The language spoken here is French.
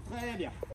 C'est très bien.